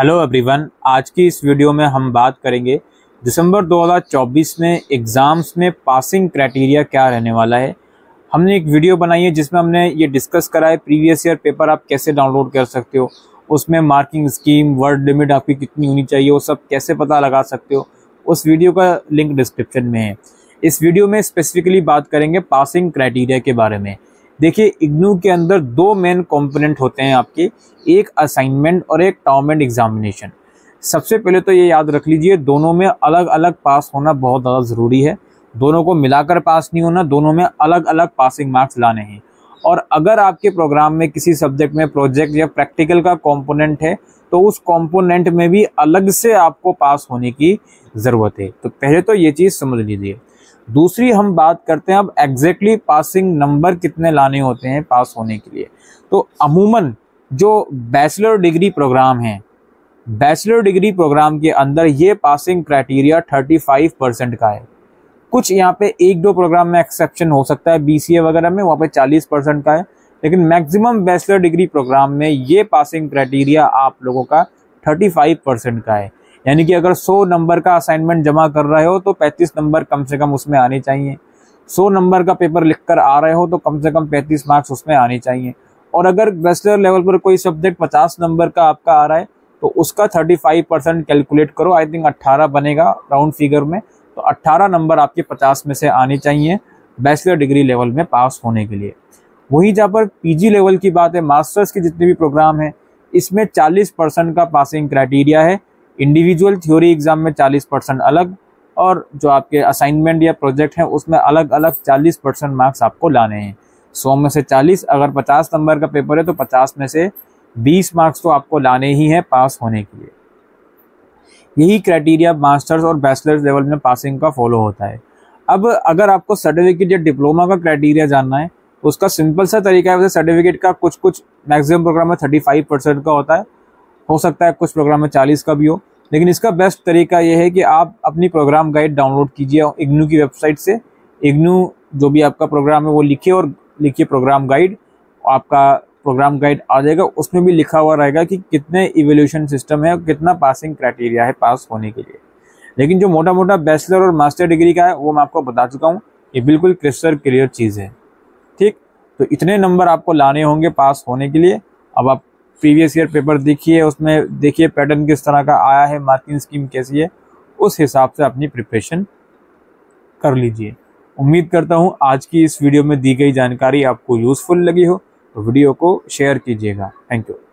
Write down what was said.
Hello everyone, आज की इस वीडियो में हम बात करेंगे दिसंबर 2024 में एग्ज़ाम्स में पासिंग क्राइटेरिया क्या रहने वाला है। हमने एक वीडियो बनाई है जिसमें हमने ये डिस्कस करा है प्रीवियस ईयर पेपर आप कैसे डाउनलोड कर सकते हो, उसमें मार्किंग स्कीम, वर्ड लिमिट आपकी कितनी होनी चाहिए, वो सब कैसे पता लगा सकते हो। उस वीडियो का लिंक डिस्क्रिप्शन में है। इस वीडियो में स्पेसिफिकली बात करेंगे पासिंग क्राइटेरिया के बारे में। देखिए, इग्नू के अंदर दो मेन कंपोनेंट होते हैं आपके, एक असाइनमेंट और एक टर्म एंड एग्जामिनेशन। सबसे पहले तो ये याद रख लीजिए, दोनों में अलग अलग पास होना बहुत ज़्यादा ज़रूरी है। दोनों को मिलाकर पास नहीं होना, दोनों में अलग अलग पासिंग मार्क्स लाने हैं। और अगर आपके प्रोग्राम में किसी सब्जेक्ट में प्रोजेक्ट या प्रैक्टिकल का कंपोनेंट है तो उस कंपोनेंट में भी अलग से आपको पास होने की ज़रूरत है। तो पहले तो ये चीज़ समझ लीजिए। दूसरी हम बात करते हैं अब एग्जैक्टली पासिंग नंबर कितने लाने होते हैं पास होने के लिए। तो अमूमन जो बैचलर डिग्री प्रोग्राम है, बैचलर डिग्री प्रोग्राम के अंदर ये पासिंग क्राइटेरिया 35% का है। कुछ यहाँ पे एक दो प्रोग्राम में एक्सेप्शन हो सकता है, BCA वगैरह में वहाँ पे 40% का है, लेकिन मैक्सिमम बैचलर डिग्री प्रोग्राम में ये पासिंग क्राइटेरिया आप लोगों का 35% का है। यानी कि अगर 100 नंबर का असाइनमेंट जमा कर रहे हो तो 35 नंबर कम से कम उसमें आने चाहिए। 100 नंबर का पेपर लिख कर आ रहे हो तो कम से कम 35 मार्क्स उसमें आने चाहिए। और अगर बैचलर लेवल पर कोई सब्जेक्ट 50 नंबर का आपका आ रहा है तो उसका 35% कैलकुलेट करो, आई थिंक 18 बनेगा राउंड फिगर में। तो 18 नंबर आपके 50 में से आने चाहिए बैचलर डिग्री लेवल में पास होने के लिए। वहीं जहाँ पर PG लेवल की बात है, मास्टर्स के जितने भी प्रोग्राम हैं, इसमें 40% का पासिंग क्राइटेरिया है। इंडिविजुअल थ्योरी एग्ज़ाम में 40% अलग, और जो आपके असाइनमेंट या प्रोजेक्ट हैं उसमें अलग अलग 40% मार्क्स आपको लाने हैं। 100 में से 40, अगर 50 नंबर का पेपर है तो 50 में से 20 मार्क्स तो आपको लाने ही हैं पास होने के लिए। यही क्राइटेरिया मास्टर्स और बैचलर्स लेवल में पासिंग का फॉलो होता है। अब अगर आपको सर्टिफिकेट या डिप्लोमा का क्राइटेरिया जानना है तो उसका सिंपल सा तरीका है। वैसे सर्टिफिकेट का कुछ मैक्सिमम प्रोग्राम में 35% का होता है, हो सकता है कुछ प्रोग्राम में 40 का भी हो, लेकिन इसका बेस्ट तरीका यह है कि आप अपनी प्रोग्राम गाइड डाउनलोड कीजिए इग्नू की वेबसाइट से। इग्नू जो भी आपका प्रोग्राम है वो लिखिए और लिखिए प्रोग्राम गाइड, आपका प्रोग्राम गाइड आ जाएगा। उसमें भी लिखा हुआ रहेगा कि कितने इवैल्यूएशन सिस्टम है और कितना पासिंग क्राइटेरिया है पास होने के लिए। लेकिन जो मोटा मोटा बैचलर और मास्टर डिग्री का है वो मैं आपको बता चुका हूँ, ये बिल्कुल क्रिस्टल क्लियर चीज़ है। ठीक, तो इतने नंबर आपको लाने होंगे पास होने के लिए। अब आप प्रीवियस ईयर पेपर देखिए, उसमें देखिए पैटर्न किस तरह का आया है, मार्किंग स्कीम कैसी है, उस हिसाब से अपनी प्रिपरेशन कर लीजिए। उम्मीद करता हूँ आज की इस वीडियो में दी गई जानकारी आपको यूज़फुल लगी हो, तो वीडियो को शेयर कीजिएगा। Thank you.